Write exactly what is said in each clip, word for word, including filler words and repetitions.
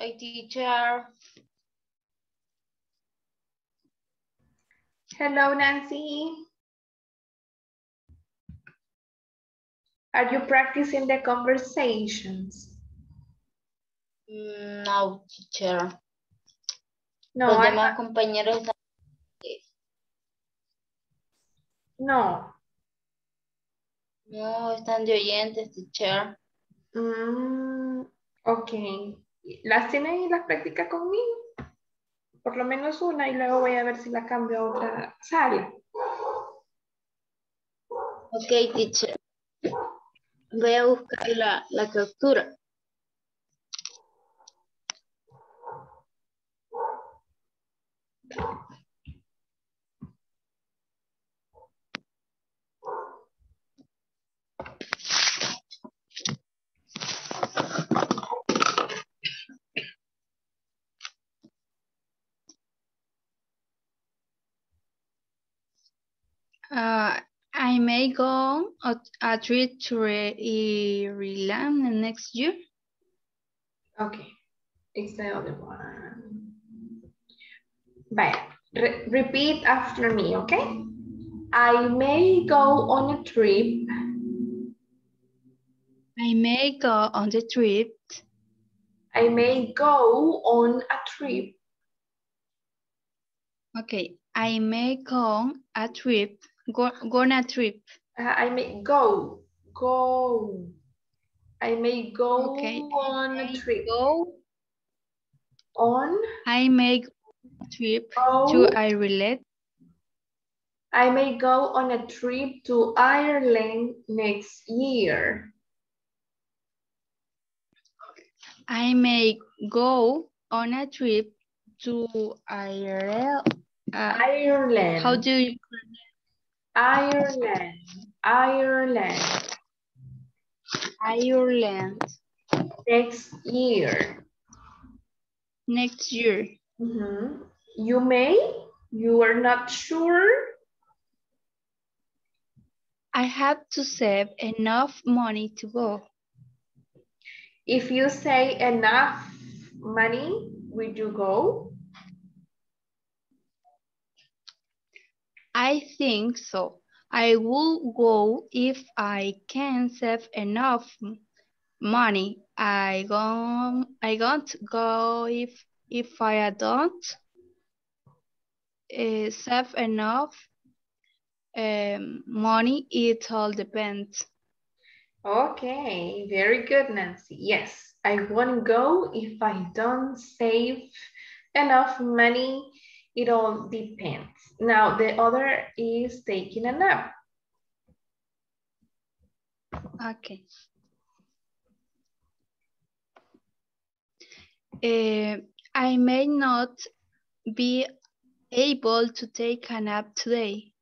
Hi, teacher. Hello, Nancy. Are you practicing the conversations? No, teacher. No, Los I'm demás not. Compañeros... No. No, están de oyentes, teacher. Mm, ok. ¿Las tienen y las practica conmigo? Por lo menos una y luego voy a ver si la cambio a otra sala. Ok, teacher. Voy a buscar la, la captura. Uh, I may go on a trip to Ireland next year. Okay, it's the other one. But re repeat after me, okay? I may go on a trip. I may go on the trip. I may go on a trip. Okay, I may go a trip. Go, go on a trip. Uh, I may go, go. I may go okay. on I a trip. Go on. I may go on a trip go. to Ireland. I may go on a trip to Ireland next year. I may go on a trip to Ireland. Uh, Ireland. How do you pronounce it? Ireland, Ireland, Ireland. Next year. Next year. Mm-hmm. You may? You are not sure? I have to save enough money to go. If you say enough money, will you go? I think so. I will go if I can save enough money. I gon I won't go if if I don't uh, save enough um, money. It all depends. Okay, very good, Nancy. Yes, I won't go if I don't save enough money. It all depends. Now, the other is taking a nap. Okay. Uh, I may not be able to take a nap today.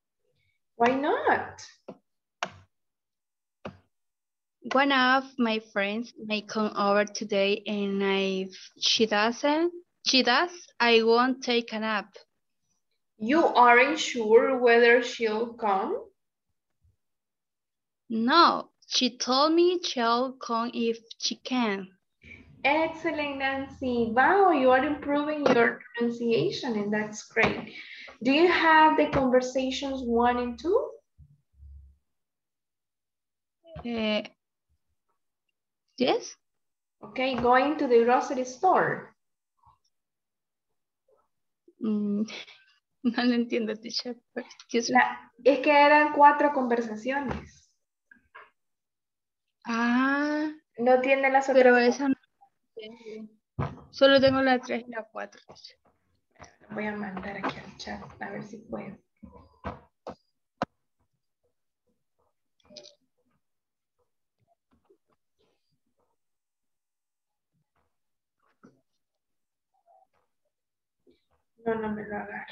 Why not? One of my friends may come over today, and if she doesn't, She does, I won't take a nap. You aren't sure whether she'll come? No, she told me she'll come if she can. Excellent, Nancy. Wow, you are improving your pronunciation and that's great. Do you have the conversations one and two? Uh, yes. Okay, going to the grocery store. Mm, no lo entiendo, teacher. La, es que eran cuatro conversaciones. Ah. No tiene las otras. Pero esa no. Solo tengo la tres y la cuatro. Voy a mandar aquí al chat a ver si puedo. No, no me lo agarra.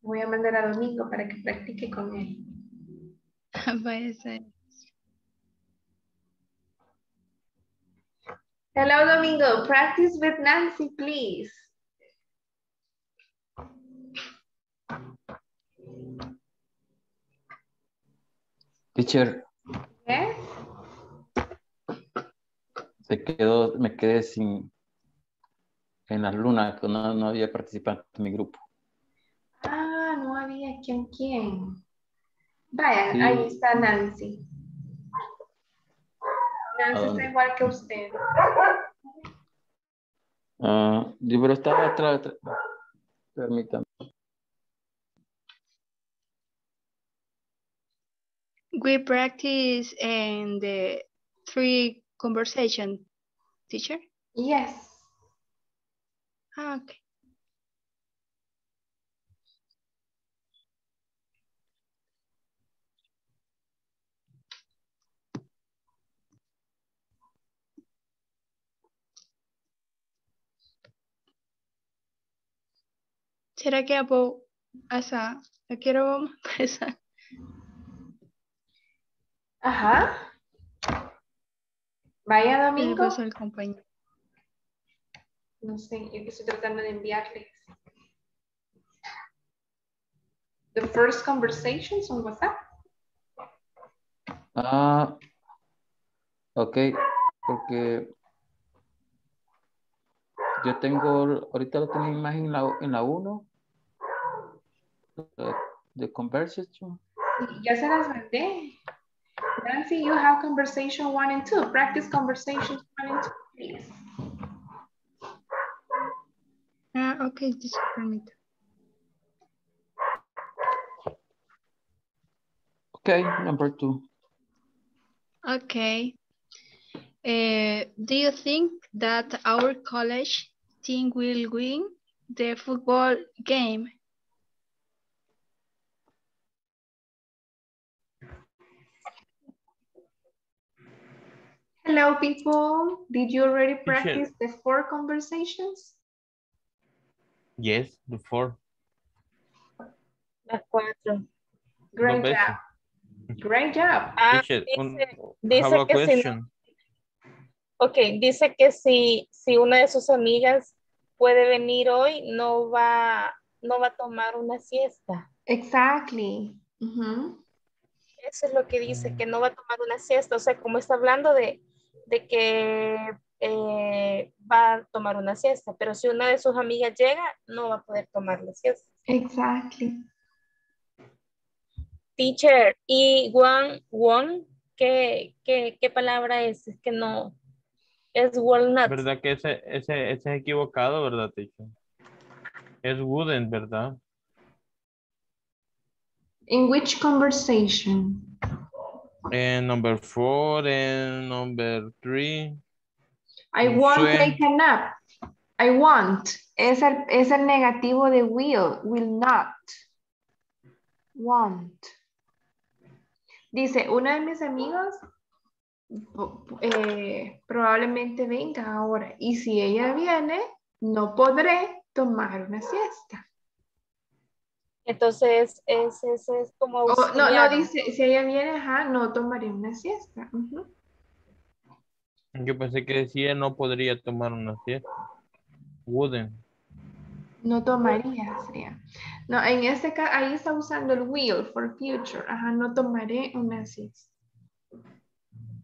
Voy a mandar a Domingo para que practique con él. Hello, Domingo. Practice with Nancy, please. Teacher. ¿Eh? Se quedó, me quedé sin en las lunas, no, no había participante en mi grupo. Ah, no había quien, quién. Vaya, sí. Ahí está Nancy. Nancy está igual que usted. Ah, yo pero estaba atrás. Permítame. We practice in the three conversation, teacher? Yes. Okay. ¿Será que hago asa? ¿A qué hora vamos a empezar? Ajá. Vaya domingo. ¿Qué pasó el compañero? No sé, yo estoy tratando de enviarles. The first conversations on WhatsApp. Ah, ok, porque yo tengo, ahorita lo tengo en imagen en la uno. The, the conversation. Ya se las mandé. Nancy, you have conversation one and two. Practice conversations one and two, please. Uh, okay, just permit. Okay, number two. Okay. Uh, do you think that our college team will win the football game? Hello, people. Did you already practice the four conversations? Yes, the four. Las cuatro. Great job. Great job. Ah, dice, dice que si, ok, dice que si, si una de sus amigas puede venir hoy, no va, no va a tomar una siesta. Exactly. Uh-huh. Eso es lo que dice, que no va a tomar una siesta. O sea, como está hablando de... de que eh, va a tomar una siesta, pero si una de sus amigas llega, no va a poder tomar la siesta. Exactly. Teacher, y one, one, ¿qué, qué, qué palabra es? Es que no, es walnut. ¿Verdad que ese, ese, ese es equivocado, verdad, teacher? Es wooden, ¿verdad? In which conversation? And number four and number three. I want to take a nap. I want. Es el, es el negativo de will. Will not. Want. Dice, una de mis amigos eh, probablemente venga ahora. Y si ella viene, no podré tomar una siesta. Entonces, es, es, es como... Oh, no, no, dice, si ella viene, ajá, no tomaré una siesta. Uh-huh. Yo pensé que decía no podría tomar una siesta. Wouldn't. No tomaría, sería. No, en este caso, ahí está usando el will for future. Ajá, no tomaré una siesta.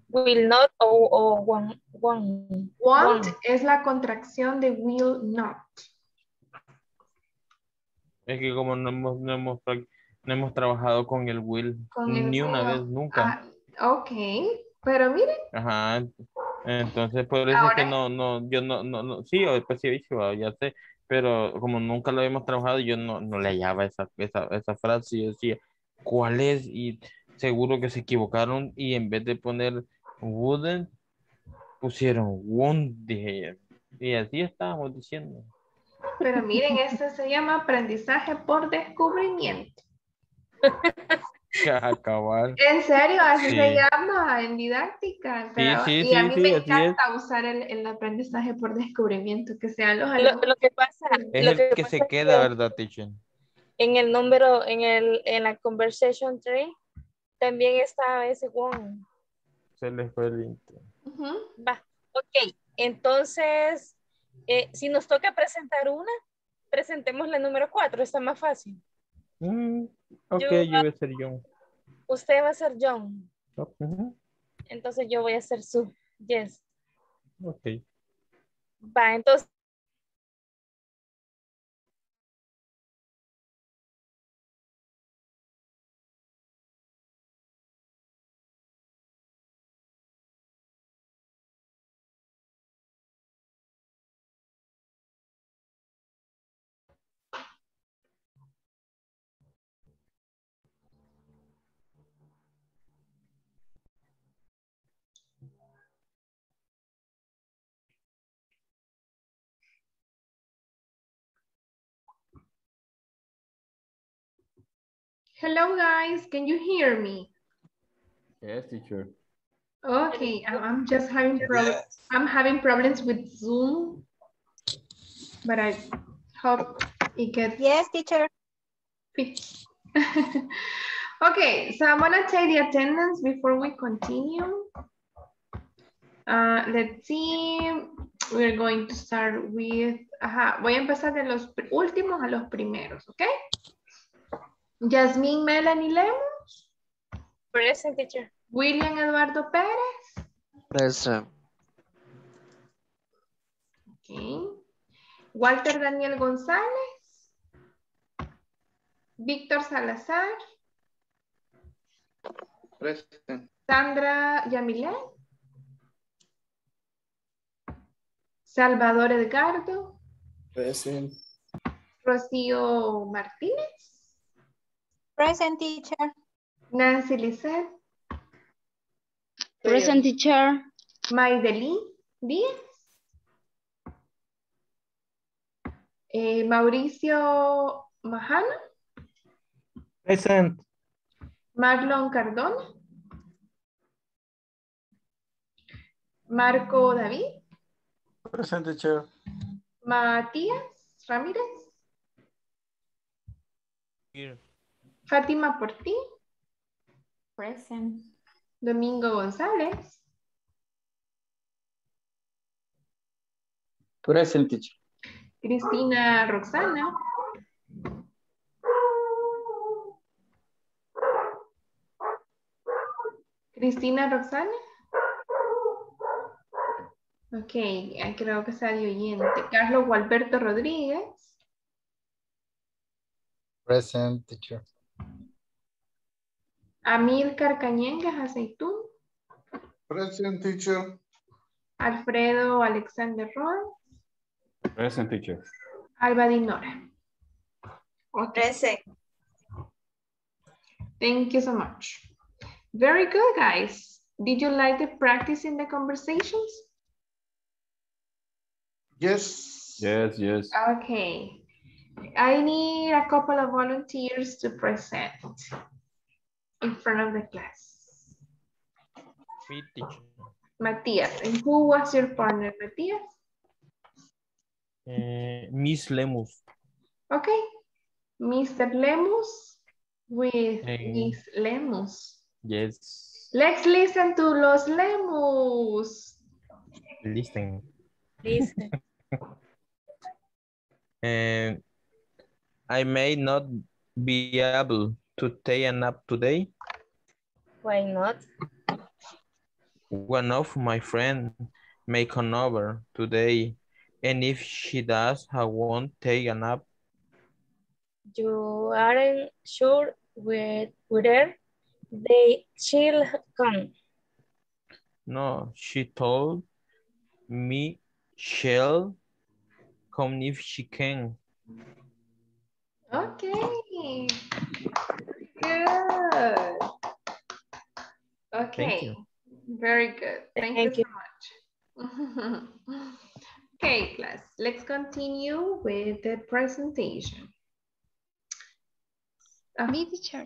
Will not o, o want, want. Want es la contracción de will not. Es que como no hemos, no hemos, no hemos trabajado con el will ¿Con el ni will? una vez, nunca. Ah, ok, pero miren. Ajá, entonces por eso Ahora. es que no, no, yo no, no, no sí, pues sí, ya sé, pero como nunca lo habíamos trabajado, yo no, no le hallaba esa, esa, esa frase y yo decía, ¿cuál es? Y seguro que se equivocaron y en vez de poner wouldn't, pusieron won't, dije yo. Y así estábamos diciendo. Pero miren, este se llama aprendizaje por descubrimiento. Acabar. En serio, así sí. se llama en didáctica. Pero, sí, sí, y a mí sí, me encanta es. usar el, el aprendizaje por descubrimiento, que sean los alumnos. Lo, lo que pasa es lo el que, que se queda, que, ¿verdad, teacher? En el número, en, el, en la conversation tree, también está ese one. Se les fue el intro. Uh-huh. Va. Ok, entonces... Eh, si nos toca presentar una, presentemos la número cuatro, está más fácil. Mm, ok, yo voy a ser yo. Usted va a ser John. Uh-huh. Entonces yo voy a ser su. Yes. Ok. Va, entonces. Hello guys, can you hear me? Yes, teacher. Okay, I'm just having problems. I'm having problems with Zoom, but I hope it gets. Yes, teacher. Fixed. Okay, so I'm gonna take the attendance before we continue. Uh, let's see. We're going to start with. Ajá, voy a empezar de los últimos a los primeros, okay? Yasmín Melanie Lemos. Present, teacher. William Eduardo Pérez. Present. Okay. Walter Daniel González. Víctor Salazar. Present. Sandra Yamilé. Salvador Edgardo. Present. Rocío Martínez. Present, teacher. Nancy Lizette. Present, teacher. Maideli Díaz. Eh, Mauricio Majana. Present. Marlon Cardona. Marco David. Present, teacher. Matías Ramírez. Here. Fátima Portí. Present. Domingo González. Present, teacher. Cristina Roxana. Cristina Roxana. Ok, creo que salió oyente. Carlos Gualberto Rodríguez. Present, teacher. Amílcar Cañengas Aceitún. Present, teacher. Alfredo Alexander Roll. Present, teacher. Alba Dinora. Present. Thank you so much. Very good, guys. Did you like the practice in the conversations? Yes. Yes, yes. Okay. I need a couple of volunteers to present. In front of the class. Me, teacher. Matías, and who was your partner, Matías? Uh, Miss Lemus. Okay, Mister Lemus with um, Miss Lemus. Yes. Let's listen to Los Lemus. Listen. Listen. And um, I may not be able to take a nap today. Why not? One of my friends may come over today, and if she does, I won't take a nap. You aren't sure with whether they she'll come. No, she told me she'll come if she can. Okay. Good. Okay. Very good. Thank, Thank you, you so much. Okay, class. Let's continue with the presentation. Uh, Me, teacher.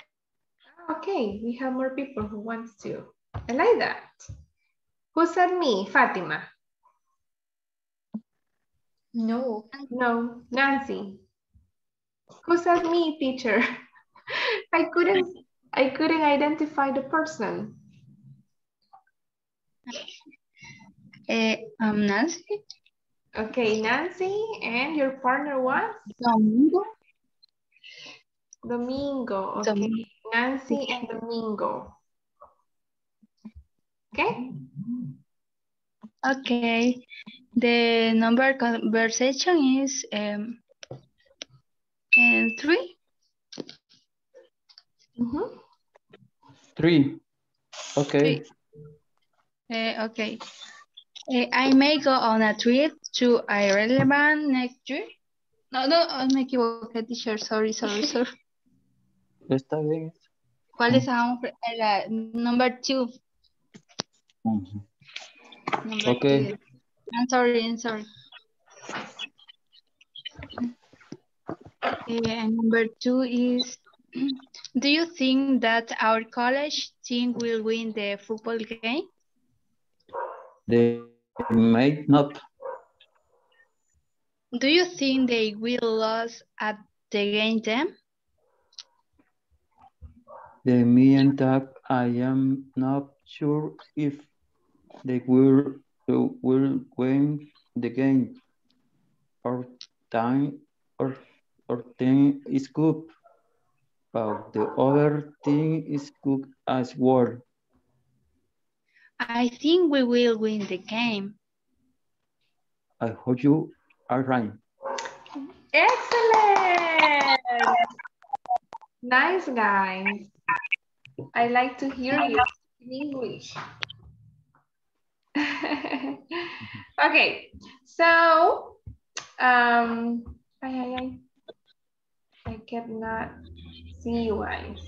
Okay, we have more people who wants to. I like that. Who said me? Fatima. No. No. Nancy. Who said me, teacher? I couldn't, I couldn't identify the person. Uh, um, Nancy. Okay, Nancy, and your partner was? Domingo. Domingo, okay. Domingo. Nancy and Domingo. Okay? Okay. The number conversation is um, and three. Mm-hmm. Three. Okay. Three. Uh, okay. Uh, I may go on a trip to Ireland next year. No, no, oh, me equivoqué, teacher. Sorry, sorry, sorry. Está bien. ¿Cuál es la, la number two? Mm-hmm. Number okay. Two. I'm sorry, I'm sorry. Uh, number two is, do you think that our college team will win the football game? They might not. Do you think they will lose at the game then? They may end up. I am not sure if they will, will win the game. Our time or our team is good, but the other team is good as well. I think we will win the game. I hope you are right. Excellent! Nice, guys. I like to hear you in English. Okay, so um, I, I, I cannot see you guys.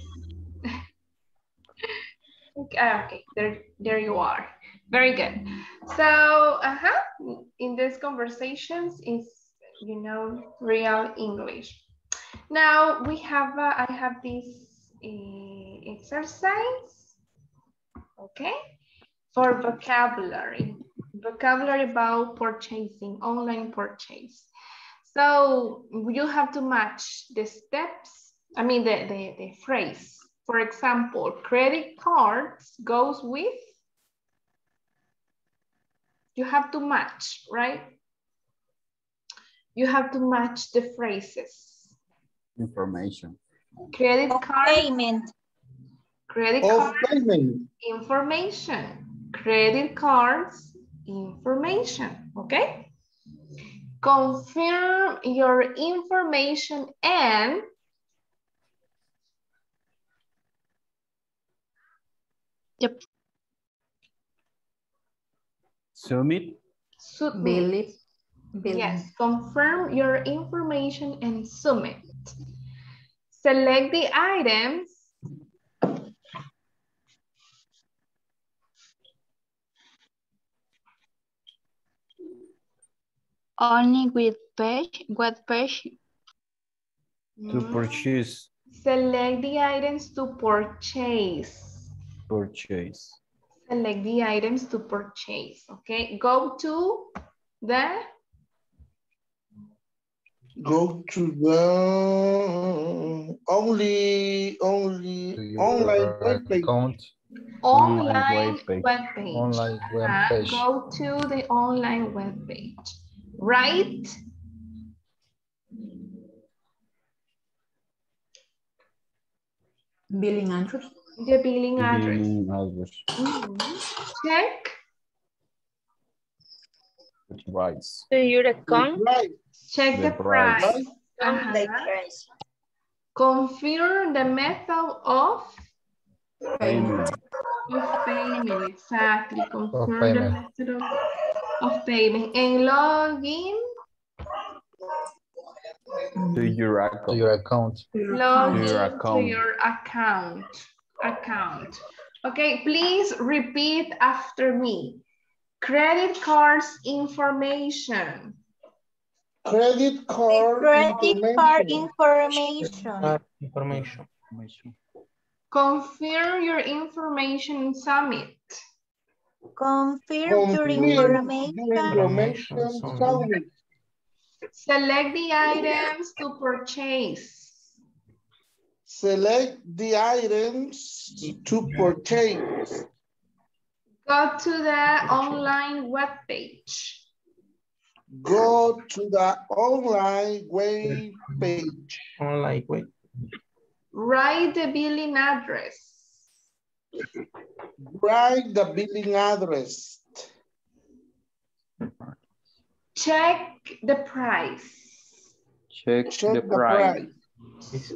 Okay, there, there you are. Very good. So, uh-huh, in these conversations is, you know, real English. Now we have, uh, I have this uh, exercise, okay, for vocabulary, vocabulary about purchasing, online purchase. So you have to match the steps, I mean, the, the, the phrase. For example, credit cards goes with, you have to match, right? You have to match the phrases. Information. Credit card. Payment. Credit card. Payment. Information. Credit cards. Information. Okay? Confirm your information and yep. Submit. Submit. Yes. Confirm your information and submit. Select the items. Only with page. What page? To purchase. Select the items to purchase. Purchase. Select the items to purchase. Okay, go to the. Go to the only only online web page. Online web page. Online web page. Go to the online web page. Right. Billing address. The billing address. Billing address. Mm-hmm. Check. The price. Do you reckon? Check the, the price. price. Uh-huh. The price. Confirm the method of payment. Of payment, exactly. Confirm payment. the method of, of payment. And log in. To your account. To your account. Log in to your account. Account. Okay, please repeat after me. Credit cards information. Credit card. Credit card information. Information. Information. Confirm your information and submit. Confirm, Confirm your information. information submit. Select the items to purchase. Select the items to purchase. Go to the online web page. Go to the online web page. Online web. Write the billing address. Write the billing address. Check the price. Check, Check the, the price. price.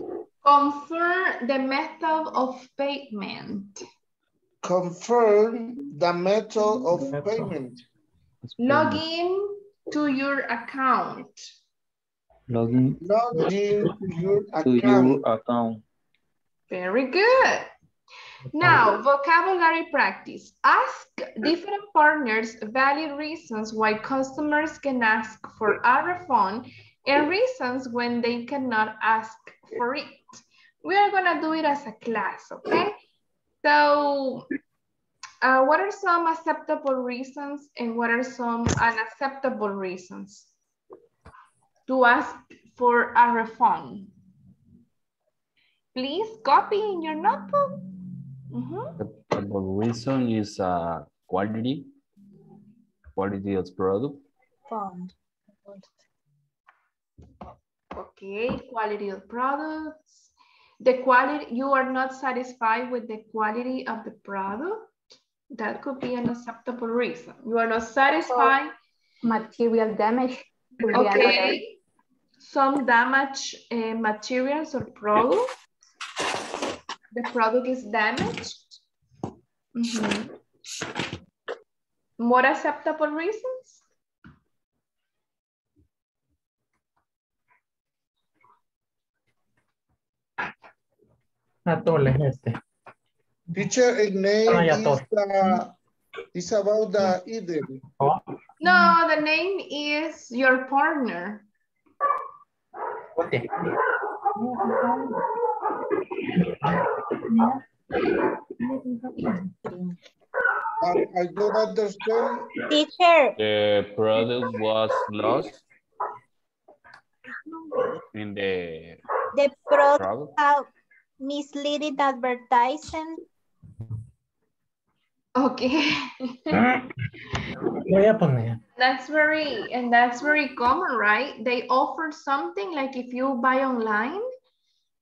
Confirm the method of payment. Confirm the method of the method. payment. Log in to your account. Log in, Log in to, your, to account. your account. Very good. Now, vocabulary practice. Ask different partners valid reasons why customers can ask for a refund and reasons when they cannot ask for it. We are going to do it as a class, okay? So, uh, what are some acceptable reasons and what are some unacceptable reasons to ask for a refund? Please copy in your notebook. Mm-hmm. The reason is uh, quality, quality of product. Fund. Okay, quality of products. The quality, you are not satisfied with the quality of the product. That could be an acceptable reason. You are not satisfied. So, material damage. Okay, some damage uh, materials or products. The product is damaged. Mm-hmm. More acceptable reasons? Teacher, a name is, uh, is about the item. No, the name is your partner. Okay. I, I don't understand. Teacher. The product was lost in the... The product, product. Uh, misleading advertising. Okay. That's very, and that's very common, right? They offer something like if you buy online,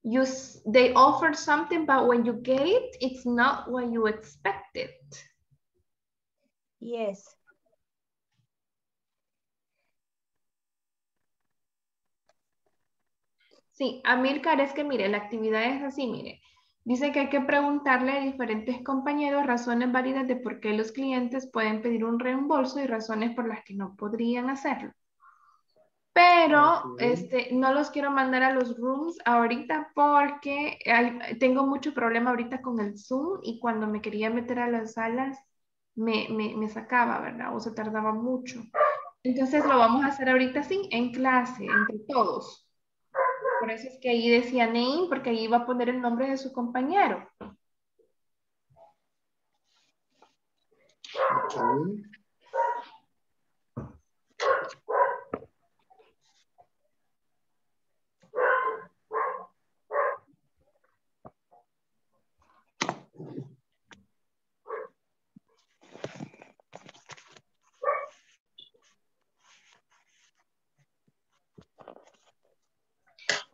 You, they offer something, but when you get it, it's not what you expected. Yes. Sí, Amílcar, es que mire, la actividad es así, mire. Dice que hay que preguntarle a diferentes compañeros razones válidas de por qué los clientes pueden pedir un reembolso y razones por las que no podrían hacerlo. Pero este, no los quiero mandar a los rooms ahorita porque hay, tengo mucho problema ahorita con el Zoom y cuando me quería meter a las salas me, me, me sacaba, ¿verdad? O se tardaba mucho. Entonces lo vamos a hacer ahorita sí, en clase, entre todos. Por eso es que ahí decía name, porque ahí iba a poner el nombre de su compañero. Okay.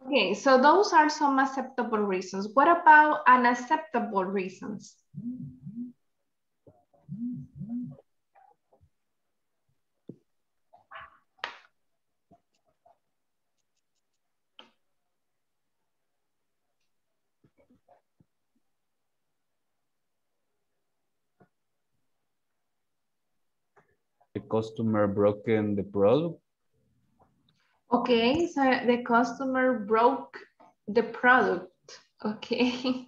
Okay, so those are some acceptable reasons. What about unacceptable reasons? The customer broken the product. Okay, so the customer broke the product. Okay.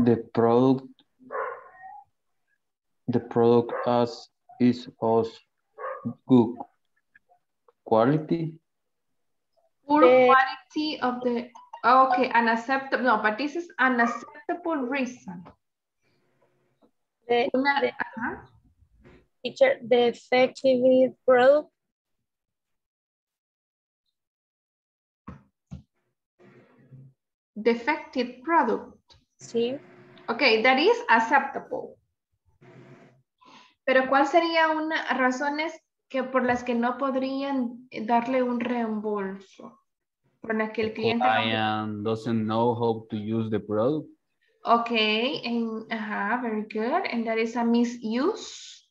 The product, the product as is of good quality. Poor quality of the, okay, unacceptable, no, but this is unacceptable reason. The, Una, the, uh-huh. Teacher, the effective product. defective product. Sí. Ok, that is acceptable. Pero ¿cuál sería una razones que por las que no podrían darle un reembolso? Por las que el cliente... Client doesn't know how to use the product. Ok, and, uh-huh, very good. And that is a misuse.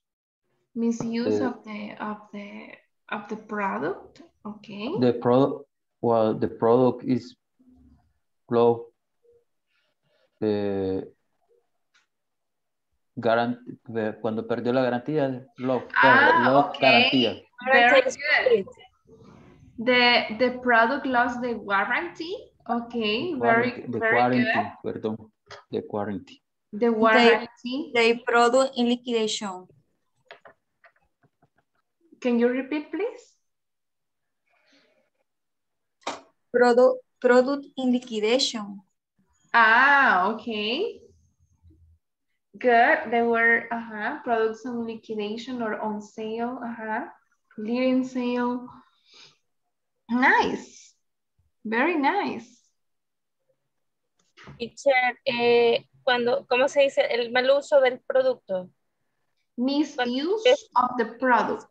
Misuse uh, of the of the of the product. Okay. The product, well, the product is low. Uh, cuando perdió la garantía, low, ah, low okay. garantía. Very good. The the product lost the warranty. Okay, very the very warranty, good. Perdón, the warranty. The warranty. The, the product in liquidation. Can you repeat, please? Product product in liquidation. Ah, okay. Good. There were uh-huh, products on liquidation or on sale. Uh-huh. Clearing sale. Nice. Very nice. Teacher, eh, cuando, ¿cómo se dice? El mal uso del producto. Misuse es, of the product.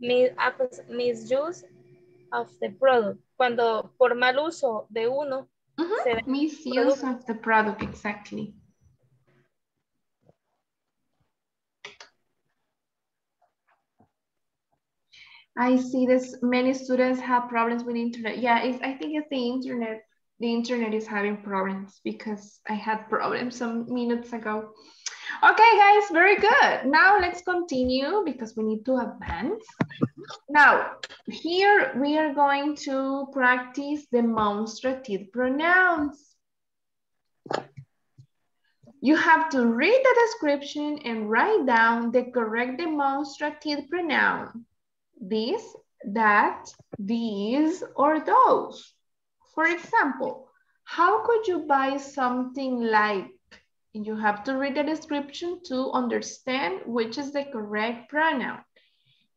Mis, ah, pues, misuse of the product. Cuando por mal uso de uno. Uh-huh. Se misuse producto. Of the product, exactly. I see this many students have problems with internet. Yeah, it's, I think it's the internet. The internet is having problems because I had problems some minutes ago. Okay, guys, very good. Now let's continue because we need to advance. Now, here we are going to practice demonstrative pronouns. You have to read the description and write down the correct demonstrative pronoun. This, that, these, or those. For example, how could you buy something like? You have to read the description to understand which is the correct pronoun.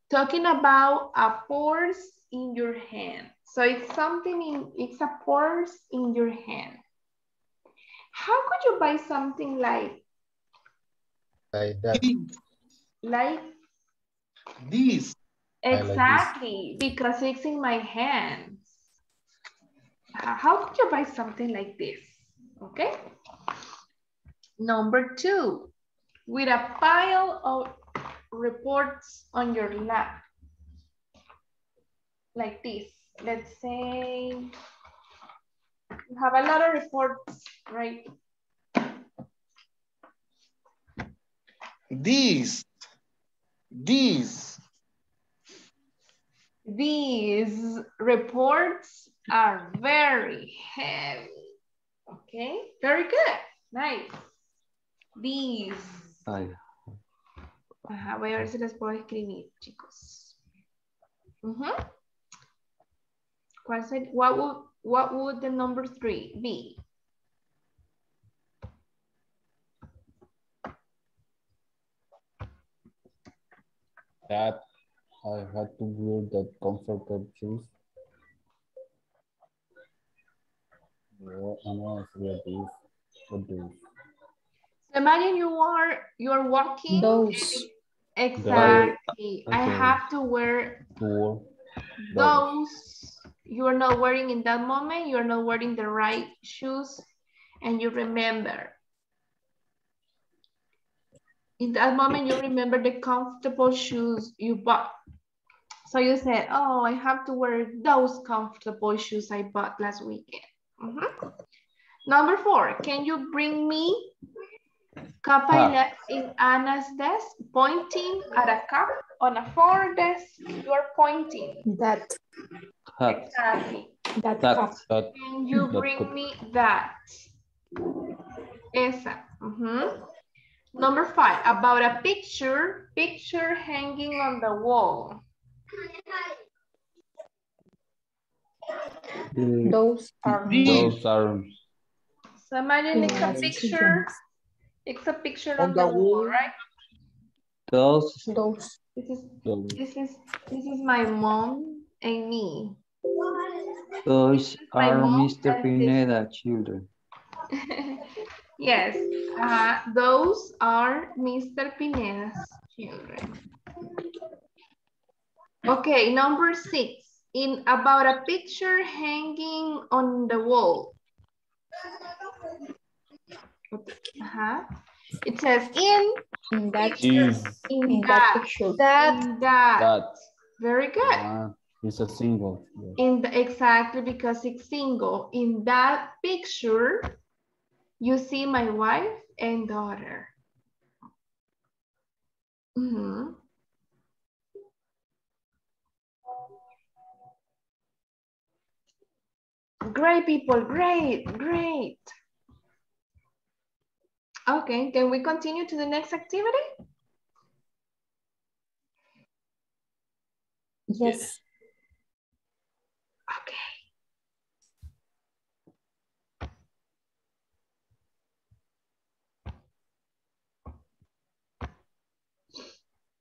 Talking about a purse in your hand. So it's something in, it's a purse in your hand. How could you buy something like? Like that. Like? This. Exactly, like because it's in my hands. How could you buy something like this? Okay. Number two, with a pile of reports on your lap. Like this. Let's say you have a lot of reports, right? These. These. These reports are very heavy. Okay, very good. Nice. These. Ay. Ajá, voy a ver si les puedo escribir, chicos. Uh-huh. ¿Cuál sería? What would, what would the number three be? That. I had to wear that comfortable shoes. So imagine you are you're walking. Those. Exactly. Those. Okay. I have to wear those. those. You are not wearing in that moment. You are not wearing the right shoes, and you remember. In that moment, you remember the comfortable shoes you bought. So you said, oh, I have to wear those comfortable shoes I bought last weekend. Mm-hmm. Number four, can you bring me cup ah. I left in Anna's desk, pointing at a cup on a four desk? You're pointing. That. Hat. Exactly. That, that cup. That, can you that bring cup. me that? Esa. Mm-hmm. Number five, about a picture, picture hanging on the wall. The, those are those are. So imagine it's a picture. It's a picture on, on the, the wall, wall, right? Those. Those. This is those. this is this is my mom and me. Those are Mister Pineda children. Yes, uh, those are Mister Pineda's children. Okay, number six. In about a picture hanging on the wall. Uh-huh. It says in, in that picture. In, in, in that, that picture. That, in that. That. Very good. Uh, it's a single. Yeah. In the, exactly, because it's single. In that picture, you see my wife and daughter. Mm-hmm. Great people, great, great. Okay, can we continue to the next activity? Yes. Okay.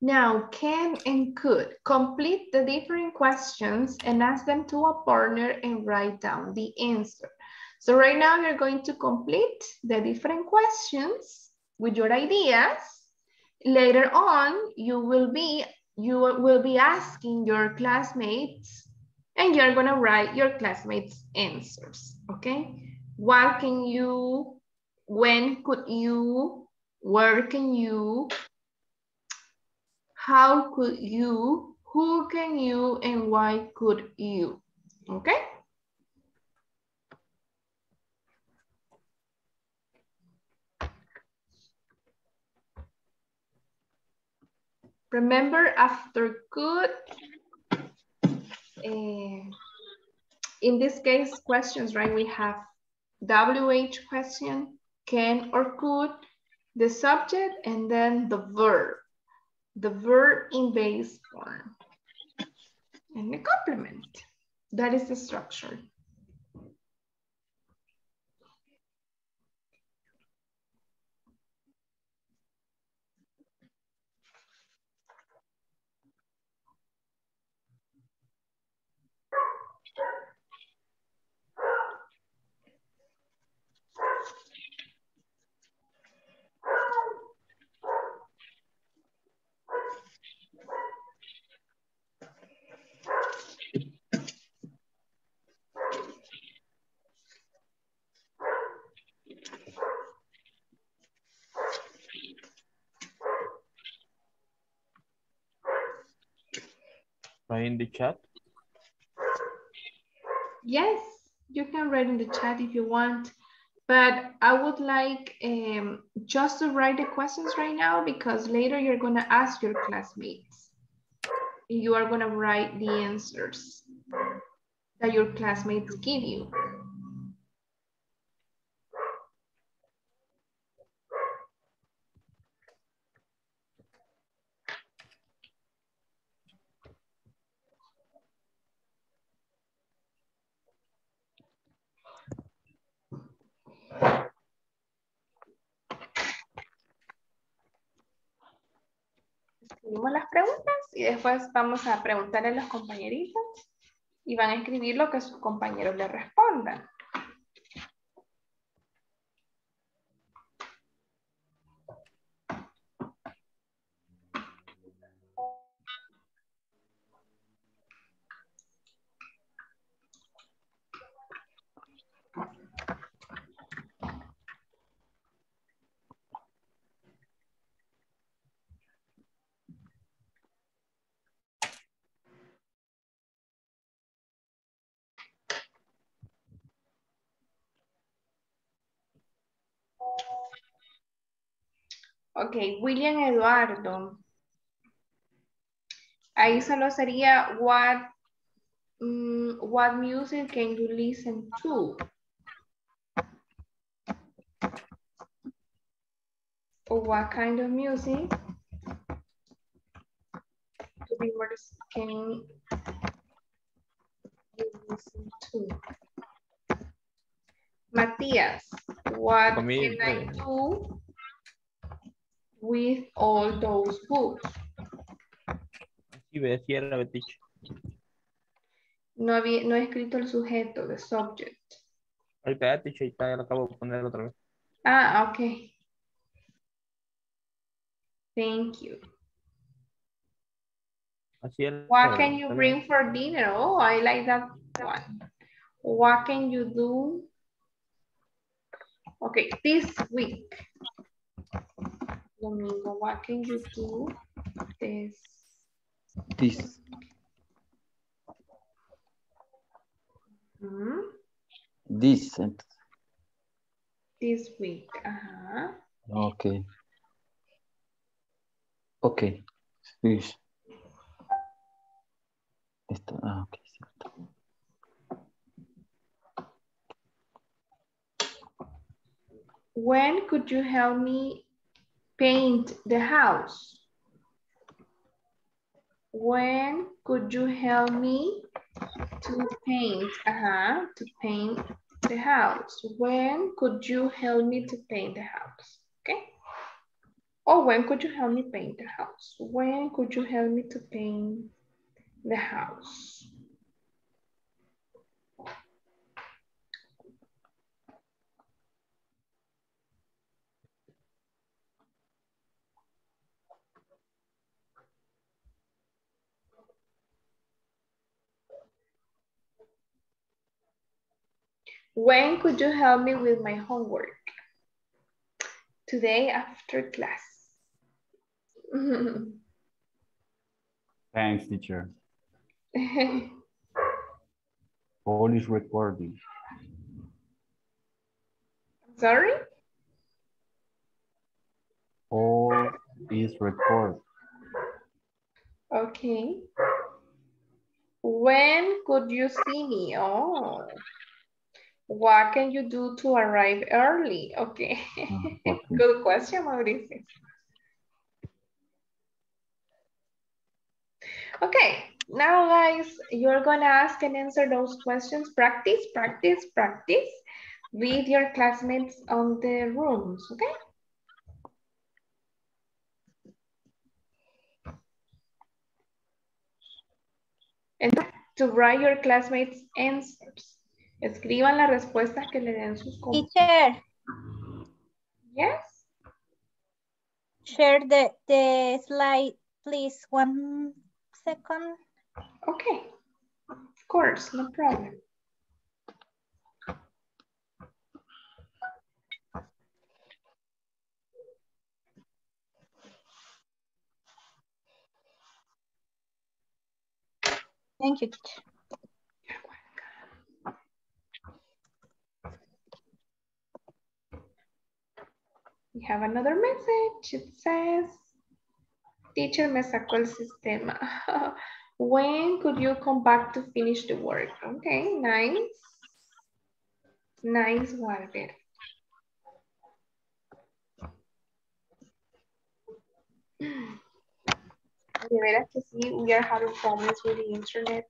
Now, can and could complete the different questions and ask them to a partner and write down the answer. So right now you're going to complete the different questions with your ideas. Later on, you will be you will be asking your classmates and you're gonna write your classmates' answers, okay? What can you, when could you, where can you, how could you, who can you, and why could you, okay? Remember, after could, uh, in this case, questions, right? We have W H question, can or could, the subject, and then the verb. The verb in base form. And the complement. That is the structure. In the chat? Yes, you can write in the chat if you want, but I would like um, just to write the questions right now because later you're going to ask your classmates. You are going to write the answers that your classmates give you. Las preguntas y después vamos a preguntarle a los compañeritos y van a escribir lo que sus compañeros le respondan. Okay, William Eduardo. Ahí solo sería what, um, what music can you listen to? Or what kind of music? To be more can you listen to? Matias, what can I do with all those books? No, había, no he escrito el sujeto, the subject. Ahí está, teacher, lo acabo de poner otra vez. Ah, ok. Thank you. Así es. What can you bring for dinner? Oh, I like that one. What can you do? Okay, this week. Domingo, what can you do this? This. Mm-hmm. This. This week. Uh-huh. Okay. Okay. This. Esto. Ah, okay. When could you help me paint the house? When could you help me to paint? Uh-huh, to paint the house. When could you help me to paint the house? Okay. Oh, when could you help me paint the house? When could you help me to paint the house? When could you help me with my homework? Today after class. Thanks, teacher. All is recording. Sorry? All is recorded. Okay. When could you see me? Oh. What can you do to arrive early? Okay, good question, Mauricio. Okay, now guys, you're gonna ask and answer those questions. Practice, practice, practice with your classmates on the rooms, okay? And to write your classmates' answers. Escriban las respuestas que le den sus compañeros. Teacher. Yes. Share the, the slide, please. One second. Okay. Of course, no problem. Thank you, teacher. We have another message. It says, teacher me sacó el sistema. When could you come back to finish the work? Okay, nice. Nice, Walter. De veras que sí, we are having problems with the internet.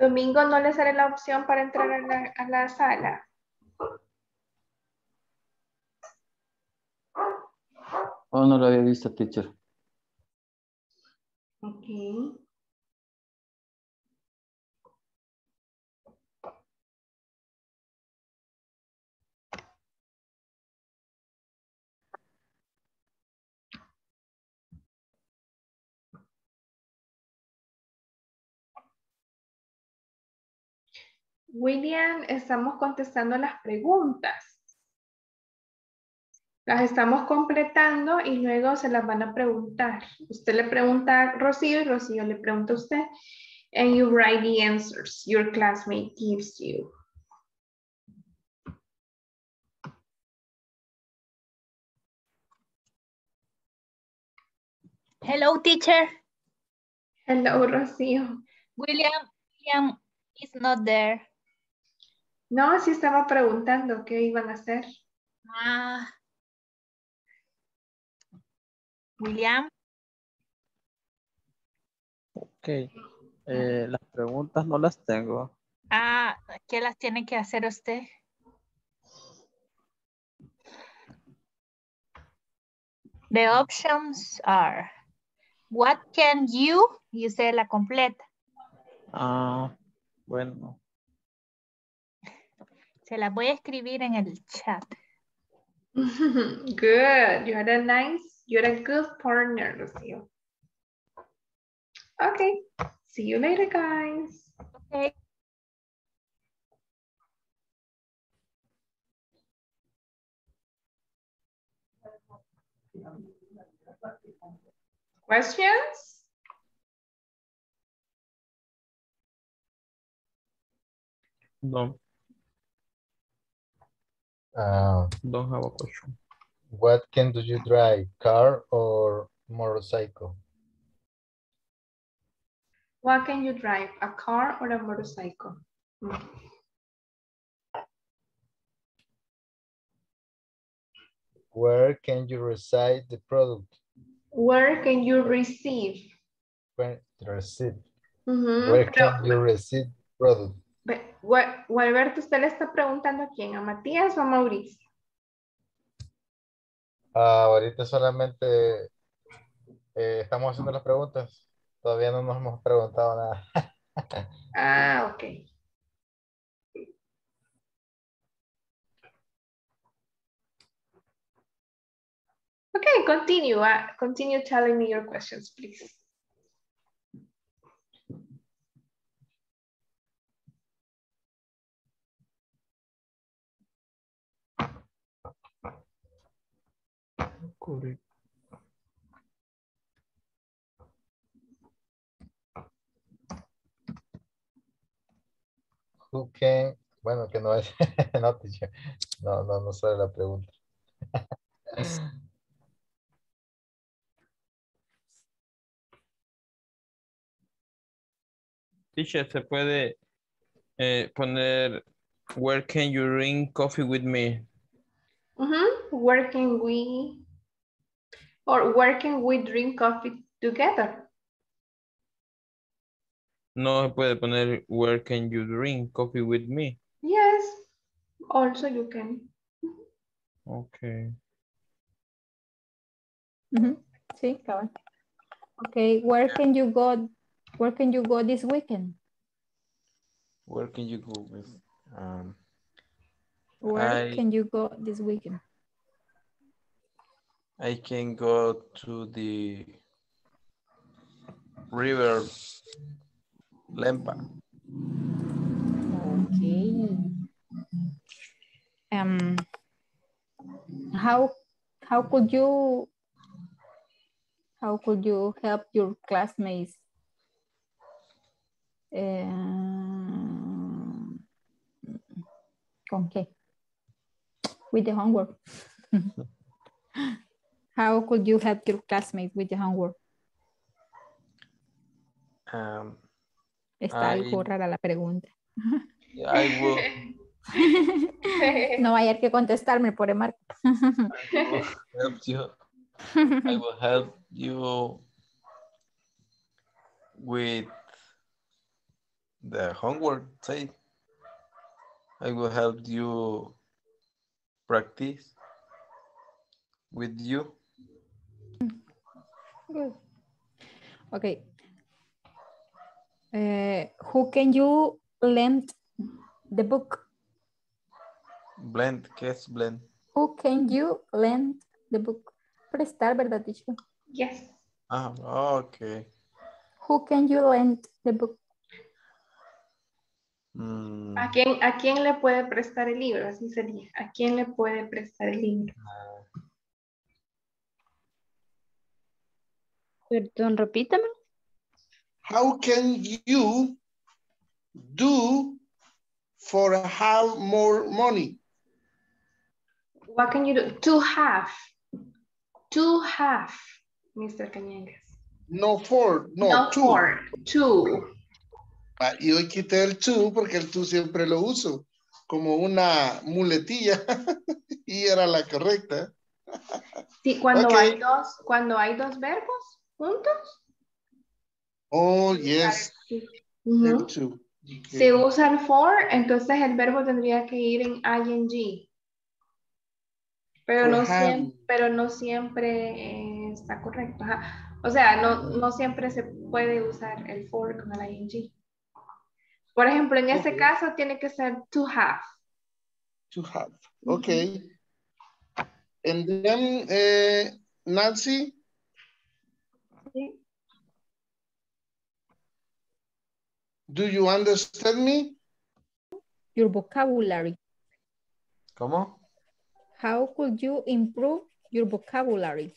Domingo no le sale la opción para entrar a la, a la sala. Oh, no lo había visto, teacher. Ok. William, estamos contestando las preguntas. Las estamos completando y luego se las van a preguntar. Usted le pregunta a Rocío y Rocío le pregunta a usted. And you write the answers your classmate gives you. Hello, teacher. Hello, Rocío. William, William is not there. No, sí estaba preguntando qué iban a hacer. Ah. William. Ok, eh, las preguntas no las tengo. Ah, ¿qué las tiene que hacer usted? The options are, what can you, y usted la completa. Ah, bueno. Se la voy a escribir en el chat. Good, you had a nice. You're a good partner, Lucio. Okay, see you later, guys. Okay. Questions? No. Uh, Don't have a question. What can do you drive, car or motorcycle? What can you drive, a car or a motorcycle? Mm. Where can you receive the product? Where can you receive? Where, receive. Mm-hmm. Where can you receive product? But, what, Alberto, ¿usted le está preguntando a quién? ¿A Matías o a Mauricio? Ah, ahorita solamente eh, estamos haciendo las preguntas. Todavía no nos hemos preguntado nada. Ah, ok. Ok, continue. Uh, continue telling me your questions, please. Correct. Who can, bueno, que no es, no, no, no, no sale la pregunta. Teacher, se puede eh, poner, where can you drink coffee with me? Mm-hmm. Where can we... Or where can we drink coffee together? No se puede poner, where can you drink coffee with me? Yes, also you can. Okay. Mm-hmm. Sí, cabrón. Okay, where can you go? Where can you go this weekend? Where can you go with? Um, where I... can you go this weekend? I can go to the river Lempa. Okay. Um. How how could you how could you help your classmates? Um. Okay. With the homework. How could you help your classmates with the homework? Um, Está algo rara la pregunta. I will. No va a haber que contestarme por el marco. I will help you. I will help you with the homework. Say, I will help you practice with you. Good. Okay. Uh, who can you lend the book? Blend, yes, blend. Who can you lend the book? Prestar, ¿verdad, teacher? Yes. Ah, okay. Who can you lend the book? Mm. ¿A quién, ¿A quién le puede prestar el libro? Así sería. ¿A quién le puede prestar el libro? Perdón, repítame. How can you do for have more money? What can you do? To have. To have, Mister Cañegas. No for, no, no to. For, to. Ah, y hoy quité el to porque el to siempre lo uso como una muletilla y era la correcta. Sí, cuando, okay. hay dos, cuando hay dos verbos juntos. Oh, yes. Uh-huh. To. Okay. Se usa el for, entonces el verbo tendría que ir en ing. Pero, no siempre, pero no siempre eh, está correcto. Ajá. O sea, no, no siempre se puede usar el for con el ing. Por ejemplo, en este okay. caso tiene que ser to have. To have, okay. And then, eh, Nancy? Okay. Do you understand me? Your vocabulary. ¿Cómo? How could you improve your vocabulary?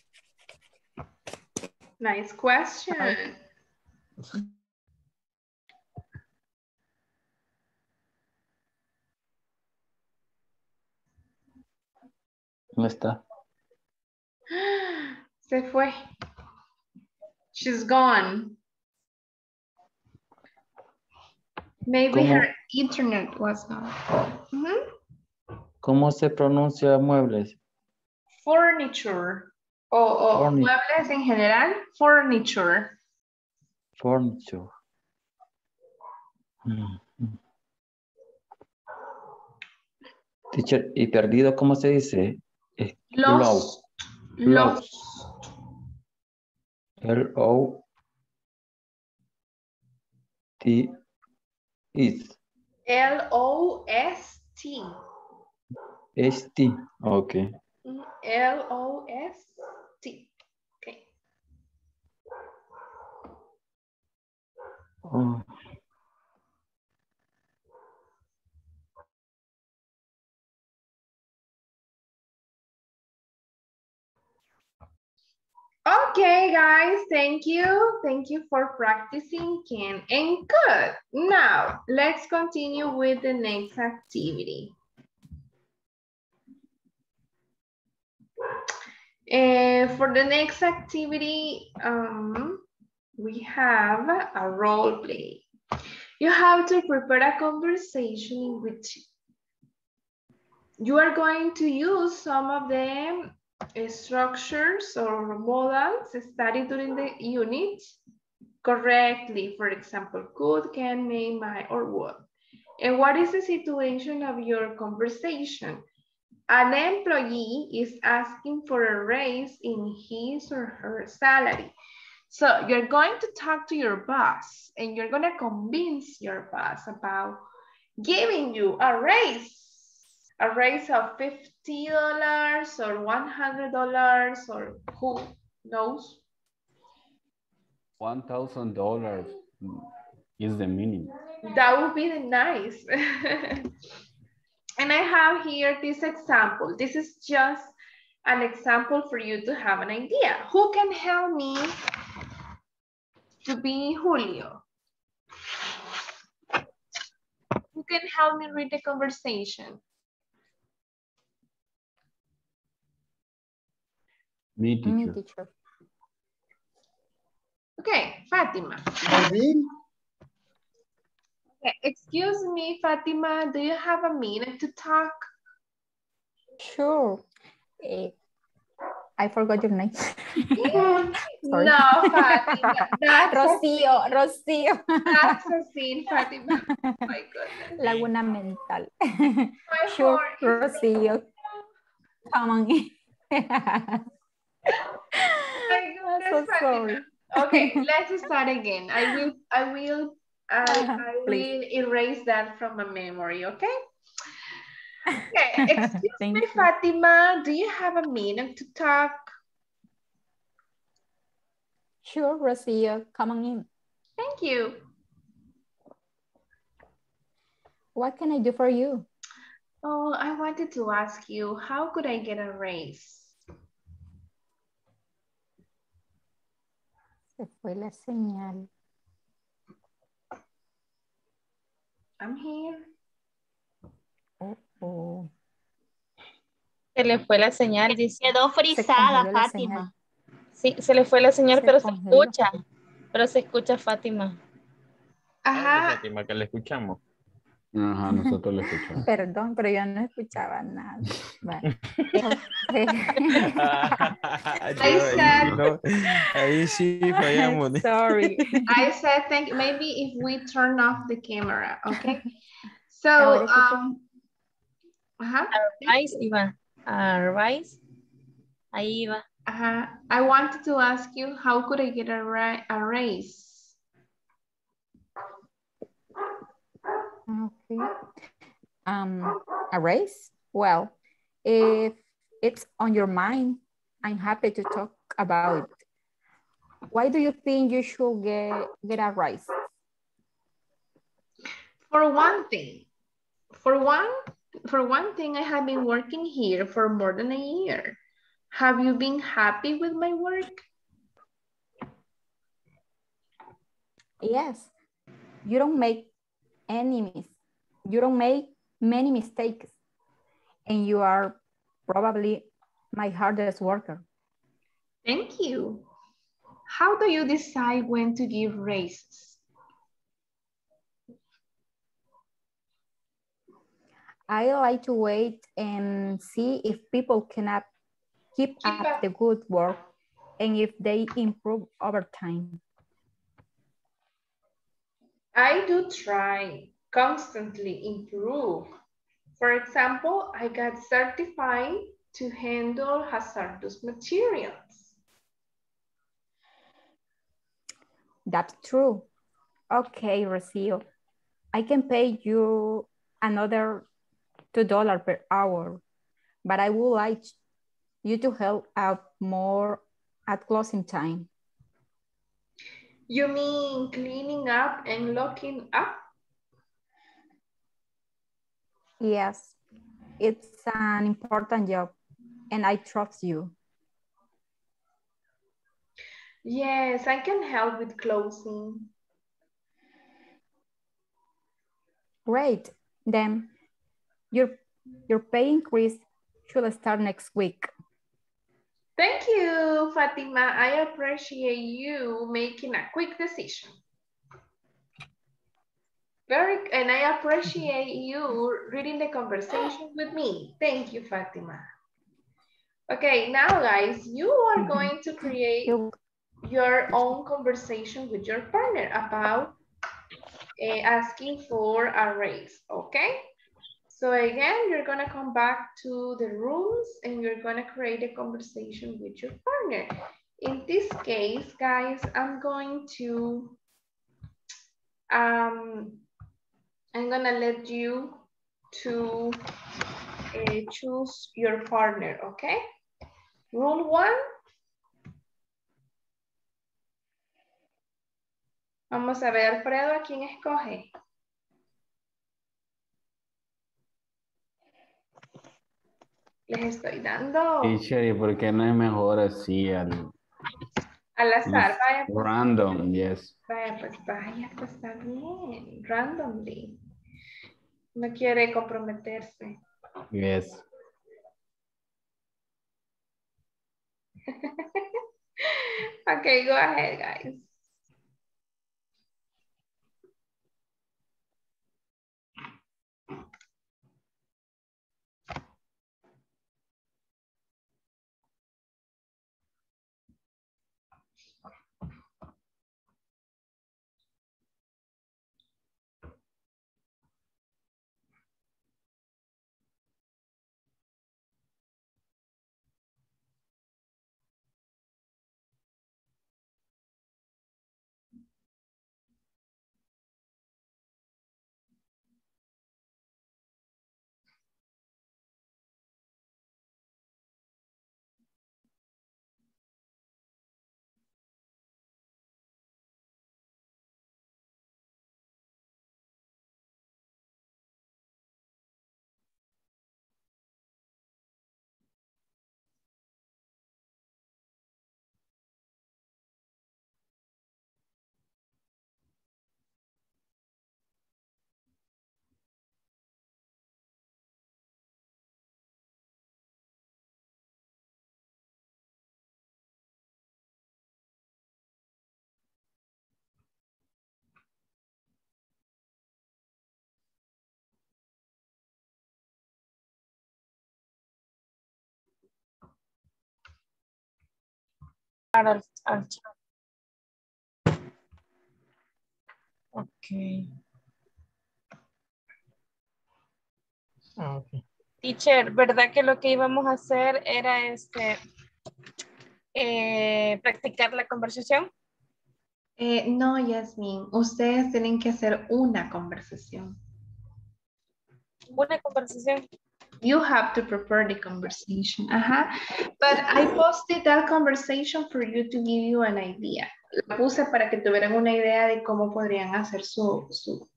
Nice question. ¿Dónde está? Se fue. She's gone. Maybe ¿Cómo? Her internet was not. Mm-hmm. ¿Cómo se pronuncia muebles? Furniture. O oh, oh, Furniture. Muebles en general. Furniture. Furniture. Mm-hmm. Teacher, ¿y perdido cómo se dice? Lost. Lost. L O T. Is. L O S T. S T, okay. L O S T, okay. Oh. Okay, guys, thank you. Thank you for practicing can and could. Now, let's continue with the next activity. Uh, for the next activity, um, we have a role play. You have to prepare a conversation with you. You are going to use some of them. Structures or models studied during the unit correctly. For example, could, can, may, might, or would. And what is the situation of your conversation? An employee is asking for a raise in his or her salary. So you're going to talk to your boss and you're going to convince your boss about giving you a raise. A raise of fifty dollars or one hundred dollars or who knows? one thousand dollars is the minimum. That would be the nice. And I have here this example. This is just an example for you to have an idea. Who can help me to be Julio? Who can help me read the conversation? Me, teacher. Me, teacher. Okay, Fatima. Okay, excuse me, Fatima, do you have a minute to talk? Sure. Uh, I forgot your name. No, Fatima. That's Rocío, Rocío. That's a scene, Fatima. Oh, my goodness. Laguna mental. My sure, Rocío. Come on. My goodness, so sorry. Okay, let's start again. I will, I will, I, I will erase that from my memory. Okay. Okay. Excuse Thank me, you. Fatima. Do you have a minute to talk? Sure, Rosia. Come on in. Thank you. What can I do for you? Oh, I wanted to ask you, how could I get a raise? Se fue la señal. I'm here. Uh-oh. Se le fue la señal. Quedó frisada, Fátima. Sí, se le fue la señal, se pero congeló. Se escucha. Pero se escucha Fátima. Ajá. Fátima, que le escuchamos. Ajá, nosotros lo escuchamos. Perdón, pero yo no escuchaba nada. Vale. I said, no, ahí sí fallamos. Sorry. I said, thank you. Maybe if we turn off the camera, okay? So, um, ajá. Arise, Iva. Arise. Ahí va. Ajá. I wanted to ask you, how could I get a, ra a raise? Okay. Um, a raise? Well, if it's on your mind, I'm happy to talk about it. Why do you think you should get, get a raise? For one thing, for one, for one thing, I have been working here for more than a year. Have you been happy with my work? Yes, you don't make enemies. You don't make many mistakes, and you are probably my hardest worker. Thank you. How do you decide when to give raises? I like to wait and see if people cannot keep, keep up, up the good work and if they improve over time. I do try constantly improve. For example, I got certified to handle hazardous materials. That's true. Okay, Rocio, I can pay you another two dollars per hour, but I would like you to help out more at closing time. You mean cleaning up and locking up? Yes, it's an important job and I trust you. Yes, I can help with closing. Great, then your, your pay increase should start next week. Thank you, Fatima. I appreciate you making a quick decision. Very, and I appreciate you reading the conversation with me. Thank you, Fatima. Okay, now guys, you are going to create your own conversation with your partner about uh, asking for a raise, okay? So again, you're gonna come back to the rooms and you're gonna create a conversation with your partner. In this case, guys, I'm going to, um, I'm gonna let you to uh, choose your partner, okay? Rule one. Vamos a ver, Alfredo, ¿a quién escoge? Les estoy dando. Y Sherry, ¿por qué no es mejor así al, al azar? Vaya, pues, random, yes. Vaya, pues vaya, pues está bien. Randomly. No quiere comprometerse. Yes. Okay, go ahead, guys. adult, adult. Okay. Okay. Teacher, ¿verdad que lo que íbamos a hacer era este eh, practicar la conversación? Eh, no, Yasmin. Ustedes tienen que hacer una conversación. Una conversación. You have to prepare the conversation. Uh-huh. But I posted that conversation for you to give you an idea. Lo puse para que tuvieran una idea de cómo podrían hacer su, su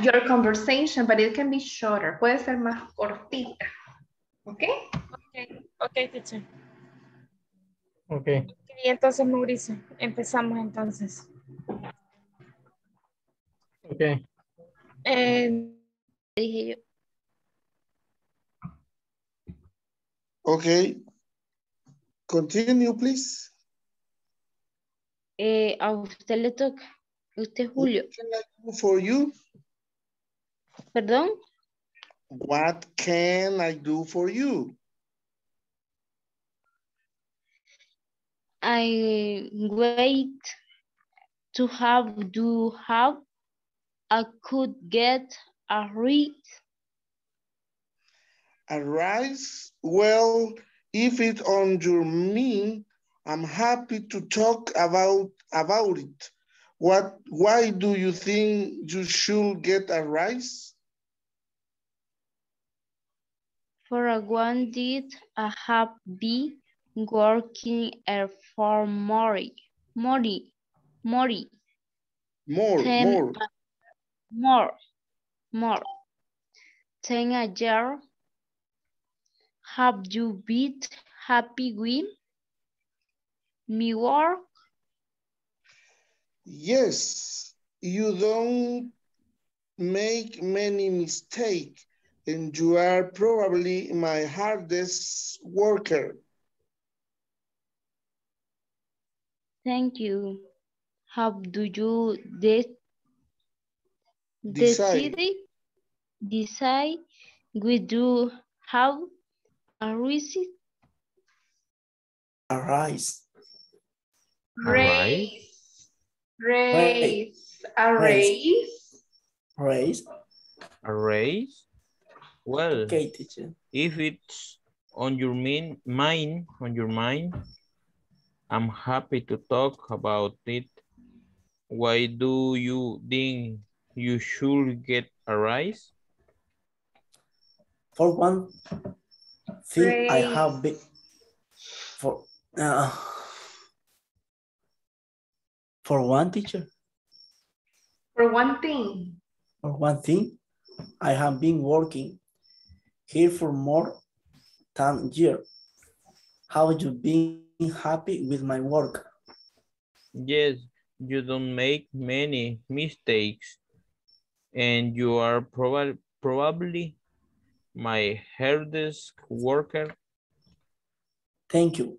your conversation, but it can be shorter. Puede ser más cortita. ¿Ok? Ok, okay, teacher. Ok. Y entonces, Mauricio, empezamos entonces. Ok. Eh, dije yo. Okay, continue, please. Eh, a usted le toca. Usted, Julio. What can I do for you? Perdón. What can I do for you? I wait to have do have. I could get a read. Arise, well, if it's on your mind, I'm happy to talk about, about it. What, why do you think you should get a rise? For a one did I have be working for more, more, more, more, ten, more, more, more, ten a year. Have you been happy with me work? Yes, you don't make many mistakes and you are probably my hardest worker. Thank you. How do you de decide? Decide we do have Arise. Arise. Raise. Raise. Arise. Raise. Arise. Well, okay, teacher. If it's on your mind, mind, on your mind, I'm happy to talk about it. Why do you think you should get a rise? For one. Think I have been for uh, for one teacher. For one thing. For one thing, I have been working here for more than a year. Have you been happy with my work? Yes, you don't make many mistakes, and you are prob probably. My hardest worker. Thank you.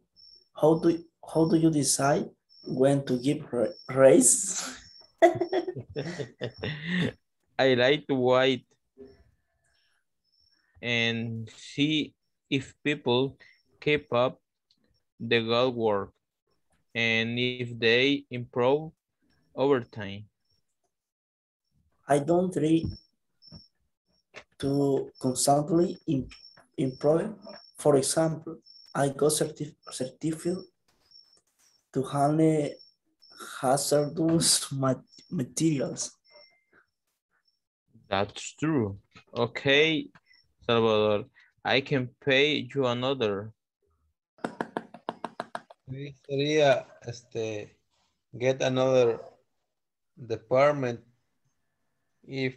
How do you, how do you decide when to give raise? I like to wait and see if people keep up the good work and if they improve over time. I don't read. To constantly improve. For example, I got certif certificate to handle hazardous materials. That's true. Okay, Salvador, I can pay you another. Me gustaría este, get another department if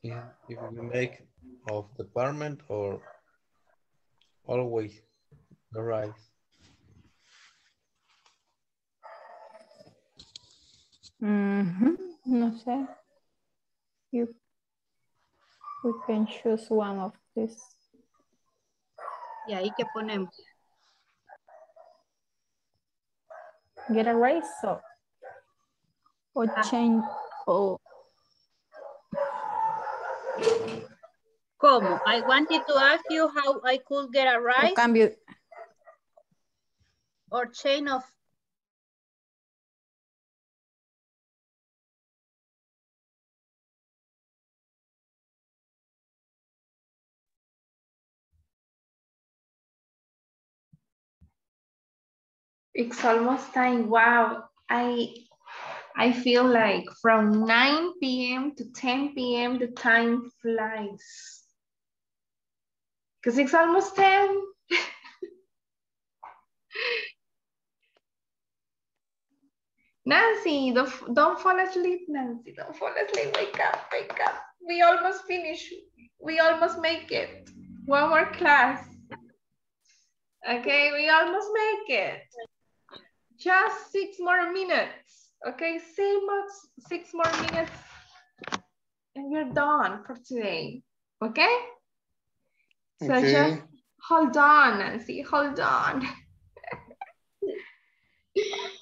Yeah, if we make of department or always the right. Mm-hmm. No sé. You we can choose one of these. Y ahí que ponemos. Get a raise or, or change or Como? I wanted to ask you how I could get a rise. or chain of It's almost time. Wow. I I feel like from nine p m to ten p m the time flies. Because it's almost ten. Nancy, don't, don't fall asleep, Nancy. Don't fall asleep. Wake up, wake up. We almost finished. We almost make it. One more class. Okay, we almost make it. Just six more minutes, okay? Six more, six more minutes and we're done for today, okay? So okay. Just hold on, Nancy, hold on.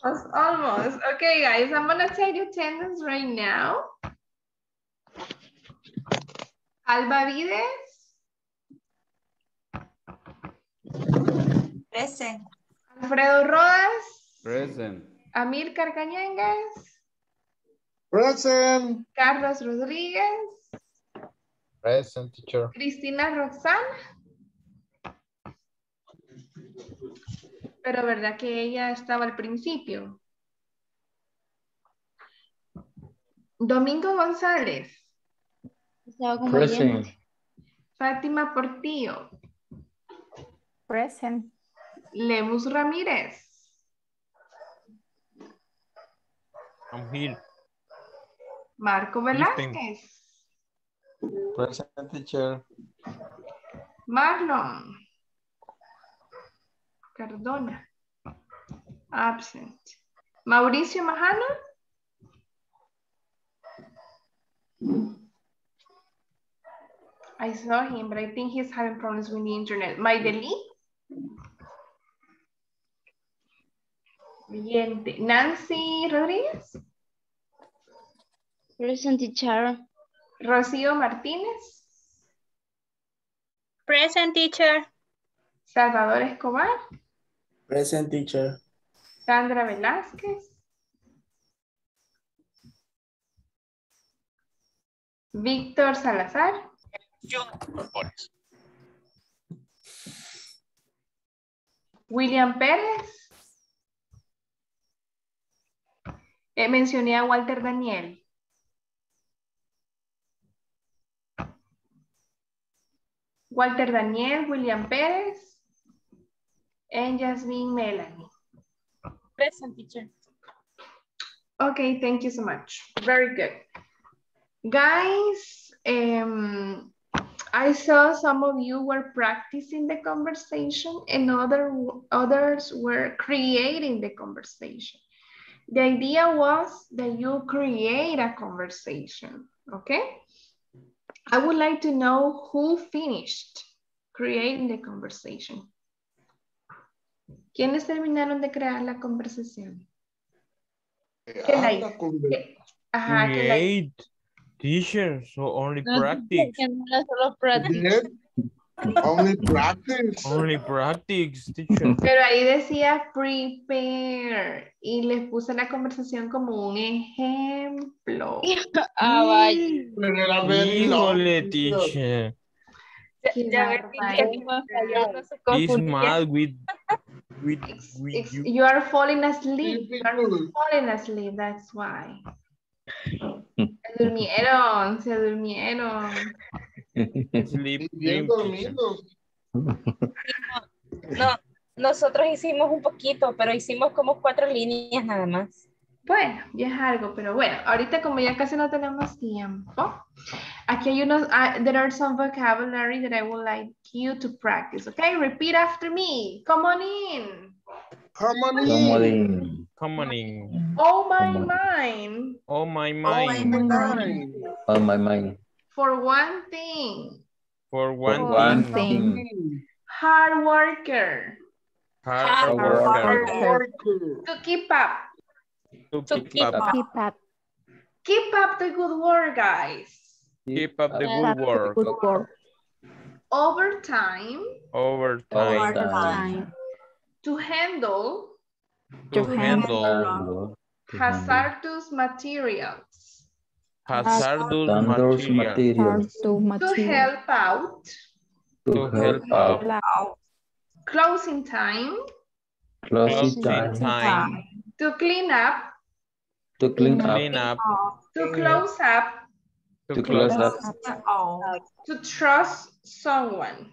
almost, almost. Okay, guys, I'm gonna take the attendance right now. Alba Vides. Present. Alfredo Rodas. Present. Amir Carcañangas. Present. Carlos Rodríguez. Present, teacher. Cristina Roxana. Pero verdad que ella estaba al principio. Domingo González. Present. Fátima Portillo. Present. Lemus Ramírez. I'm here. Marco Velázquez. Present, teacher. Marlon Cardona. Absent. Mauricio Majano. I saw him, but I think he's having problems with the internet. Maideli. Siguiente. Nancy Rodríguez. Present, teacher. Rocío Martínez. Present, teacher. Salvador Escobar. Present, teacher. Sandra Velázquez. Víctor Salazar. Yo. William Pérez. Eh, mencioné a Walter Daniel. Walter Daniel, William Pérez, and Jasmine Melanie. Present, teacher. Okay, thank you so much. Very good. Guys, um, I saw some of you were practicing the conversation and other, others were creating the conversation. The idea was that you create a conversation, okay? I would like to know who finished creating the conversation. ¿Quiénes terminaron de crear la conversación? Create, like? Teacher, so only practice. Solo practice. Only practice. Only practice, teacher. Pero ahí decía prepare y les puse la conversación como un ejemplo. Ah, vaya. Pero era híjole, teacher. Ya ves que es mad with, with, with it's, you. You are falling asleep. You are falling asleep, that's why. Se durmieron, se durmieron. Sleep, bien dormidos. No, nosotros hicimos un poquito, pero hicimos como cuatro líneas nada más. Bueno, ya es algo, pero bueno, ahorita como ya casi no tenemos tiempo, aquí hay unos, uh, there are some vocabulary that I would like you to practice, okay? Repeat after me. Come on in. Come on in. Come on in. Come on in. Oh my mind. Oh my mind. Oh my mind. Oh my mind. For one thing. For one, For one thing. thing. Hard worker. Hard, Hard worker. worker. To keep up. To, to keep, keep, up. keep up. Keep up the good work, guys. Keep up the good work. Good work. Over time. Over time. Over time. To handle. To, to handle, handle hazardous materials. Hazardous materials. materials. To help out. To, to help, help out. out. Closing time. Closing time. time. To clean up. To clean, clean up. up. To close up. To, to close, close up. up. To trust someone.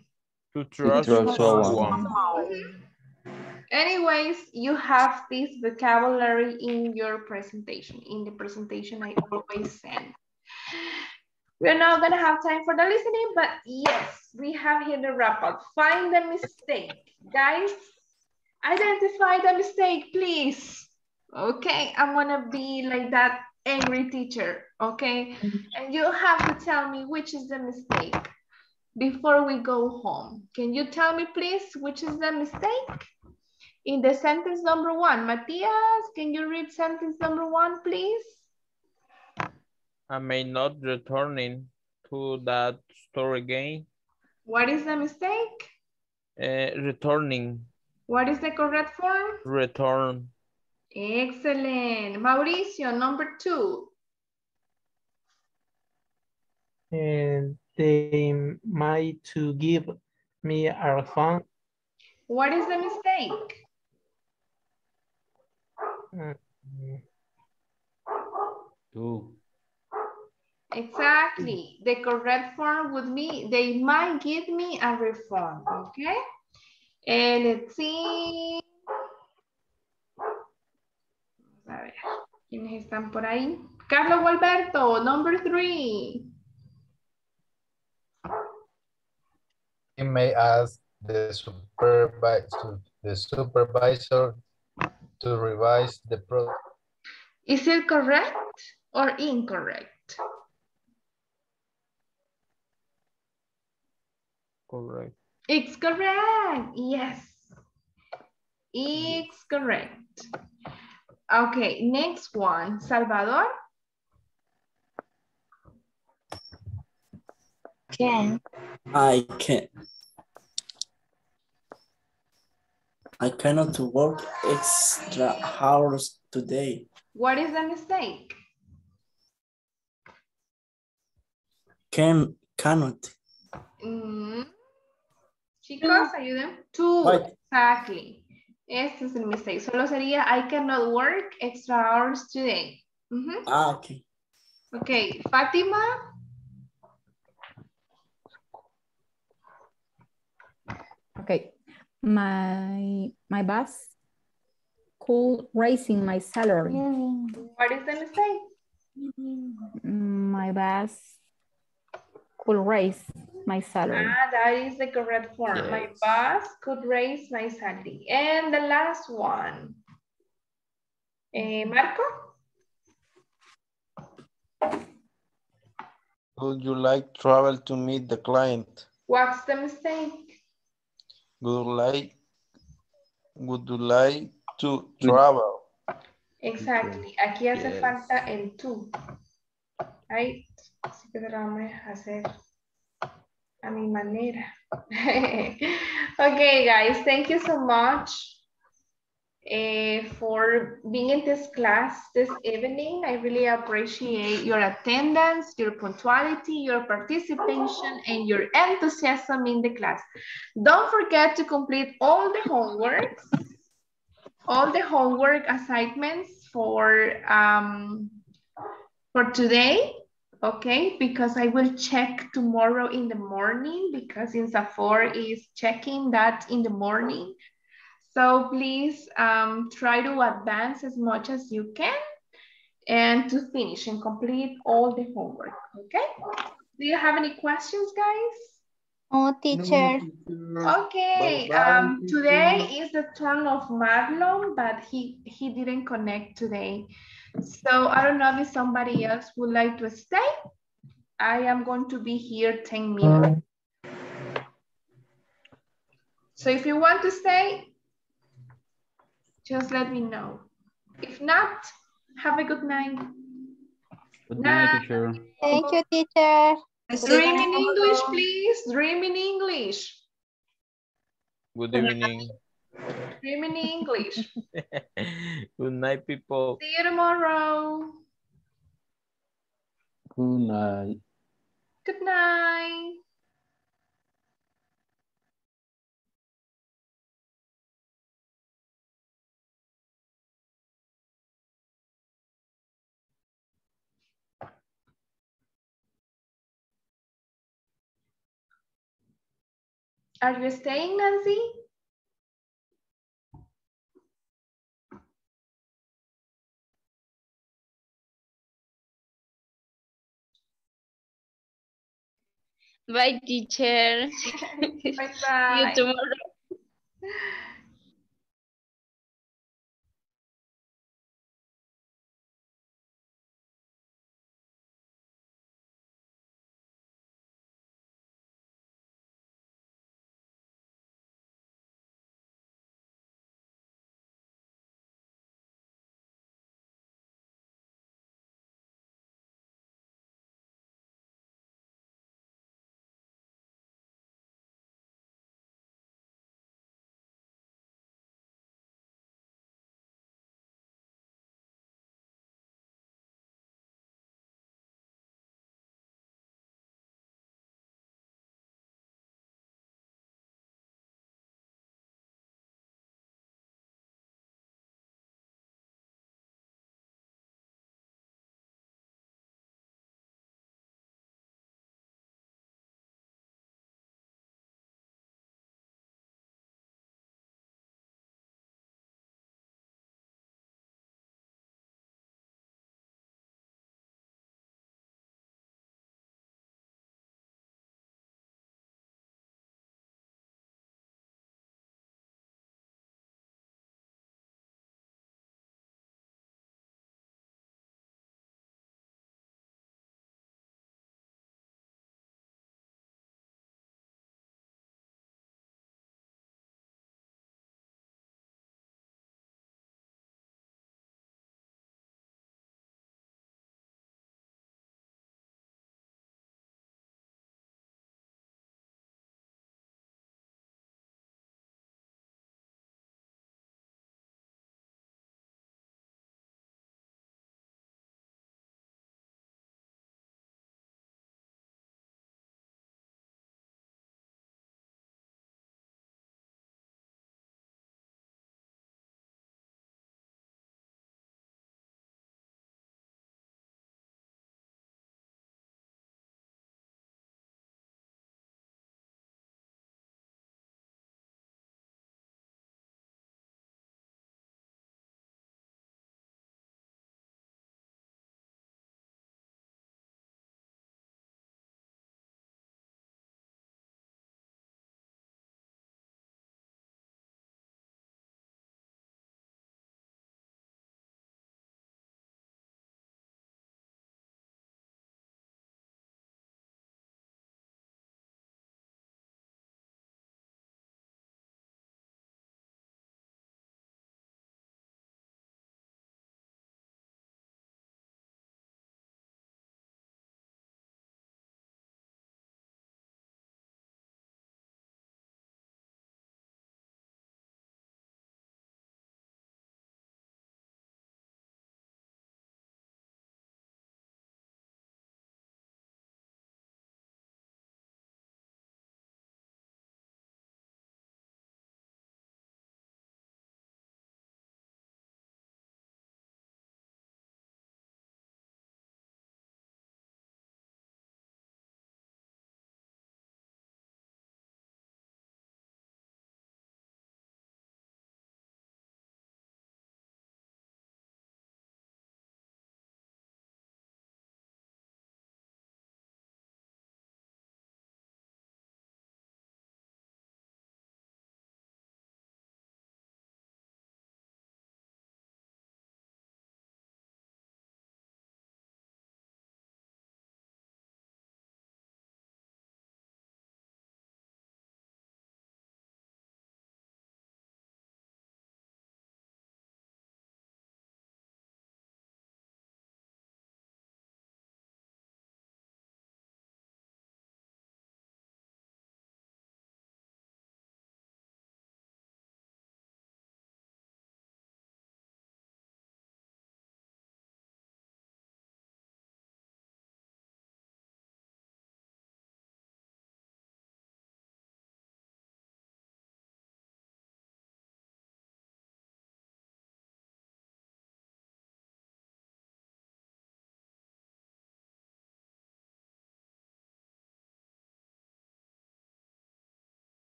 To trust, to trust someone. someone. Anyways, you have this vocabulary in your presentation, in the presentation I always send. We're not gonna have time for the listening, but yes, we have here the wrap up. Find the mistake. Guys, identify the mistake, please. Okay, I'm gonna be like that angry teacher, okay? And you have to tell me which is the mistake before we go home. Can you tell me, please, which is the mistake? In the sentence number one, Matias, can you read sentence number one, please? I may not return to that store again. What is the mistake? Uh, returning. What is the correct form? Return. Excellent. Mauricio, number two. And they might to give me a refund. What is the mistake? Two. Exactly. The correct form would be they might give me a refund. Okay. And let's see. A ver, ¿quiénes están por ahí? Carlos Alberto, number three. You may ask the supervisor, the supervisor to revise the product. Is it correct or incorrect? Correct. It's correct. Yes. It's correct. Okay, next one, Salvador. Can. I can. I cannot work extra hours today. What is the mistake? Can, cannot. Mm-hmm. Chicos, ayuden. Two, what? Exactly. Este es el mistake. Solo sería, I cannot work extra hours today. Mm-hmm. Ah, okay. Okay, Fátima. Okay. My, my boss could raising my salary. What is the mistake? My boss could raise my salary. Ah, that is the correct form. Yes. My boss could raise my salary. And the last one. Eh, Marco? Would you like travel to meet the client? What's the mistake? Would you like, would you like to travel? Exactly. Aquí hace yes. falta el to. Right? Así que lo vamos a hacer a mi manera. Okay, guys, thank you so much uh, for being in this class this evening. I really appreciate your attendance, your punctuality, your participation, and your enthusiasm in the class. Don't forget to complete all the homeworks, all the homework assignments for, um, for today. Okay, because I will check tomorrow in the morning because INSAFORP is checking that in the morning. So please um, try to advance as much as you can and to finish and complete all the homework, okay? Do you have any questions, guys? Oh, teacher. Okay, um, today is the turn of Marlon, but he, he didn't connect today. So I don't know if somebody else would like to stay. I am going to be here ten minutes. So if you want to stay, just let me know. If not, have a good night. Good night, teacher. Thank you, teacher. Dream in English, please. Dream in English. Good evening. dream in English. Good night, people. See you tomorrow. Good night. Good night. Are you staying, Nancy? Bye, teacher. Bye, bye. See you tomorrow.